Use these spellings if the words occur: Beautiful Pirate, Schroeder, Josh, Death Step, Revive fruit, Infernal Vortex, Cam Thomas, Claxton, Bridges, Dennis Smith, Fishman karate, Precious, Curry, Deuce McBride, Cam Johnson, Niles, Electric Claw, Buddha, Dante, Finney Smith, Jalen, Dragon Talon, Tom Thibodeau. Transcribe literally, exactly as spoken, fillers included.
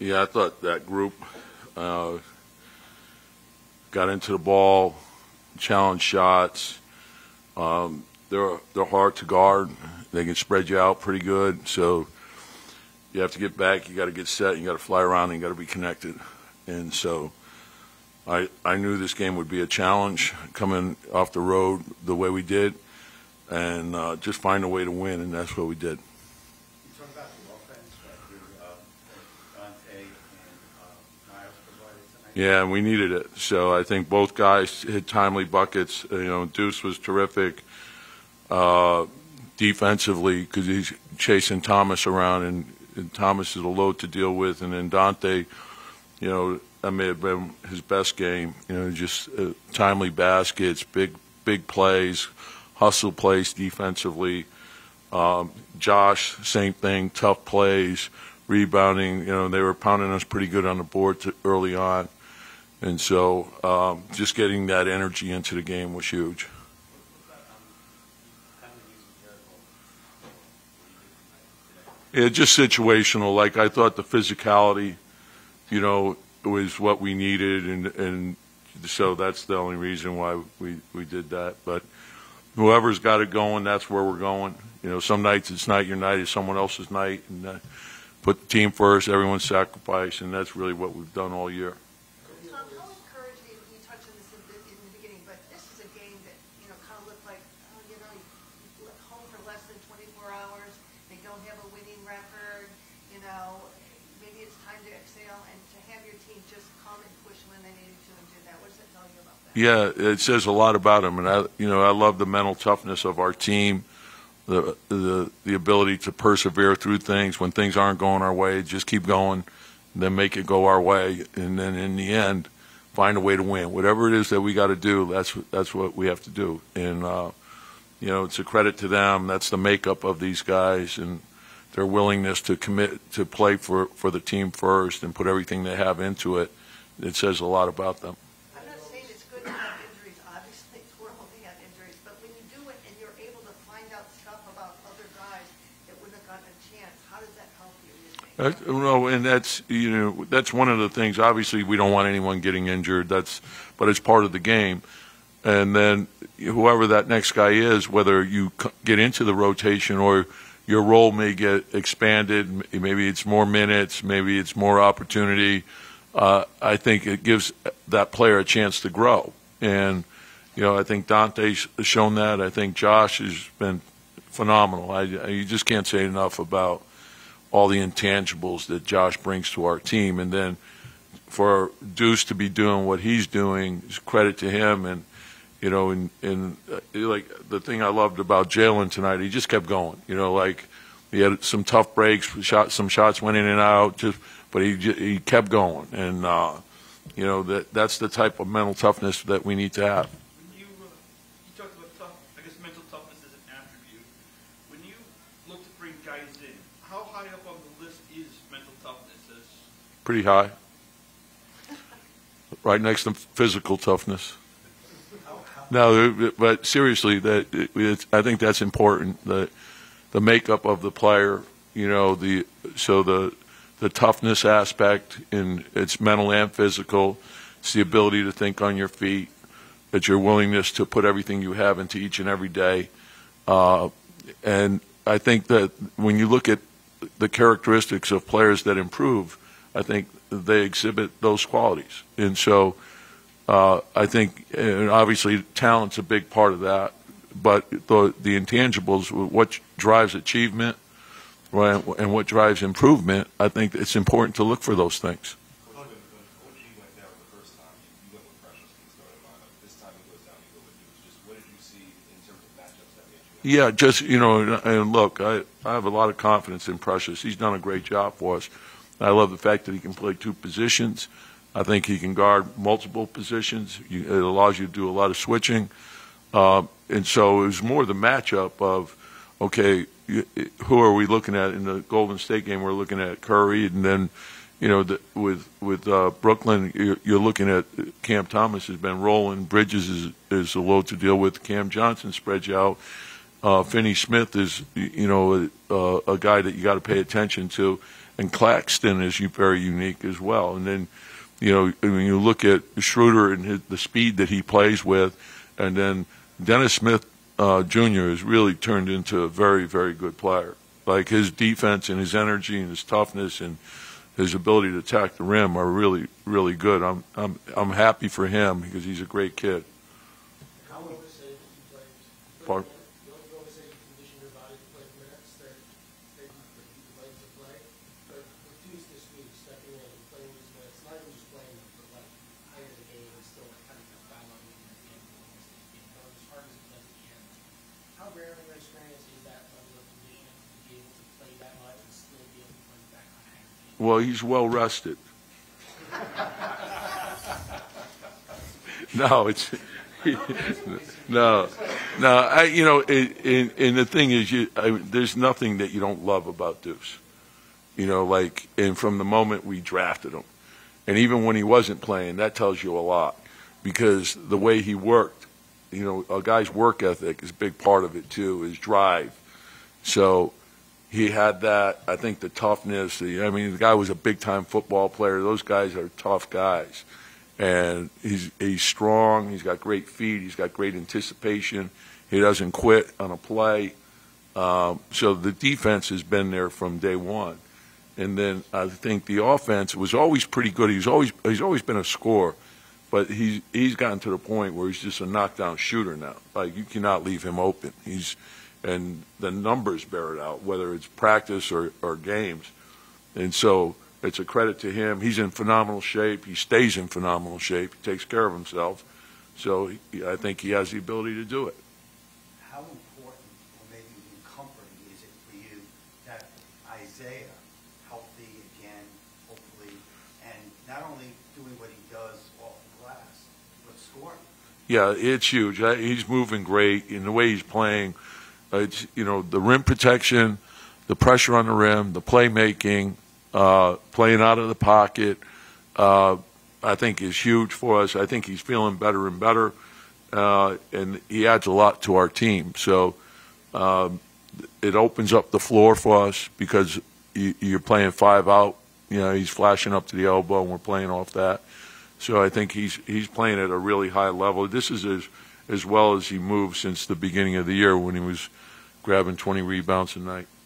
Yeah, I thought that group uh, got into the ball, challenged shots. Um, they're they're hard to guard. They can spread you out pretty good. So you have to get back. You got to get set. You got to fly around. And you got to be connected. And so I I knew this game would be a challenge coming off the road the way we did, and uh, just find a way to win, and that's what we did. You talked about the offense that you, uh, Dante and uh, Niles provided tonight. Yeah, and we needed it. So I think both guys hit timely buckets. You know, Deuce was terrific uh, defensively because he's chasing Thomas around, and, and Thomas is a load to deal with, and then Dante, you know, that may have been his best game. You know, just uh, timely baskets, big big plays, hustle plays defensively. Um, Josh, same thing, tough plays, rebounding. You know, they were pounding us pretty good on the board to, early on. And so um, just getting that energy into the game was huge. Yeah, just situational. Like, I thought the physicality, you know, was what we needed, and, and so that's the only reason why we, we did that. But whoever's got it going, that's where we're going. You know, some nights it's not your night, it's someone else's night. And uh, put the team first, everyone's sacrificed, and that's really what we've done all year. Tom, how encouraging, you touched on this in the, in the beginning, but this is a game that, you know, kind of looked like, oh, you know, you look home for less than twenty-four hours, they don't have a winning record, you know, maybe it's time to exhale, and to have your team just come and push when they needed to and do that. What does that tell you about that? Yeah, it says a lot about them, and I, you know, I love the mental toughness of our team, the the the ability to persevere through things when things aren't going our way. Just keep going, and then make it go our way, and then in the end, find a way to win. Whatever it is that we got to do, that's that's what we have to do. And uh, you know, it's a credit to them. That's the makeup of these guys, and their willingness to commit to play for for the team first and put everything they have into it. It says a lot about them. Uh, no, and that's, you know, that's one of the things. Obviously, we don't want anyone getting injured. That's, but it's part of the game. And then whoever that next guy is, whether you get into the rotation or your role may get expanded, maybe it's more minutes, maybe it's more opportunity. Uh, I think it gives that player a chance to grow. And you know, I think Dante's shown that. I think Josh has been phenomenal. I, I you just can't say enough about all the intangibles that Josh brings to our team. And then for Deuce to be doing what he's doing is credit to him. And, you know, and, and uh, like the thing I loved about Jalen tonight, he just kept going. You know, like he had some tough breaks, shot, some shots went in and out, just, but he, he kept going. And, uh, you know, that that's the type of mental toughness that we need to have. Pretty high, right next to physical toughness. No, but seriously, that it, it, I think that's important. The the makeup of the player, you know, the so the the toughness aspect, in it's mental and physical. It's the ability to think on your feet. It's your willingness to put everything you have into each and every day. Uh, and I think that when you look at the characteristics of players that improve, I think they exhibit those qualities. And so uh, I think, and obviously, talent's a big part of that, but the, the intangibles, what drives achievement, right, and what drives improvement, I think it's important to look for those things. When O G went down the first time, you went with Precious and started lineup. This time he goes down, you go with Deuce. Just what did you see in terms of matchups that made you? Yeah, just, you know, and look, I, I have a lot of confidence in Precious. He's done a great job for us. I love the fact that he can play two positions. I think he can guard multiple positions. You, it allows you to do a lot of switching. Uh, and so it was more the matchup of, okay, you, who are we looking at? In the Golden State game, we're looking at Curry. And then, you know, the, with with uh, Brooklyn, you're, you're looking at Cam Thomas has been rolling. Bridges is, is a load to deal with. Cam Johnson spreads you out. Uh, Finney Smith is, you know, a, a guy that you got to pay attention to. and Claxton is very unique as well. And then, you know, when you look at Schroeder and his, the speed that he plays with, and then Dennis Smith uh, Junior has really turned into a very, very good player. Like, his defense and his energy and his toughness and his ability to attack the rim are really, really good. I'm, I'm, I'm happy for him because he's a great kid. How would you say that you played? Pardon? You always say you condition your body to play minutes that you like to play, but refuse this week stepping in and playing these minutes, not even just playing for like higher the game and still like kind of dialogue in the game, as hard as it does at the end. How rare of an experience is that level of conditioning to be able to play that much and still be able to play back on higher game? Well, he's well rested. No, it's no, no. I, you know, it, and, and the thing is, you, I, there's nothing that you don't love about Deuce. You know, like, and from the moment we drafted him, and even when he wasn't playing, that tells you a lot, because the way he worked, you know, a guy's work ethic is a big part of it too. His drive, so. He had that. I think the toughness. The, I mean, the guy was a big-time football player. Those guys are tough guys, and he's he's strong. He's got great feet. He's got great anticipation. He doesn't quit on a play. Um, so the defense has been there from day one, and then I think the offense was always pretty good. He's always he's always been a scorer, but he's he's gotten to the point where he's just a knockdown shooter now. Like, you cannot leave him open. He's And the numbers bear it out, whether it's practice or, or games. And so it's a credit to him. He's in phenomenal shape. He stays in phenomenal shape. He takes care of himself. So he, I think he has the ability to do it. How important, or maybe even comforting, is it for you that Isaiah, healthy again, hopefully, and not only doing what he does off the glass, but scoring? Yeah, it's huge. He's moving great. In the way he's playing, it's, you know, the rim protection, the pressure on the rim, the playmaking, uh, playing out of the pocket, uh, I think is huge for us. I think he's feeling better and better, uh, and he adds a lot to our team. So um, it opens up the floor for us because you, you're playing five out. You know, he's flashing up to the elbow, and we're playing off that. So I think he's he's playing at a really high level. This is his, as well as he moved since the beginning of the year when he was grabbing twenty rebounds a night.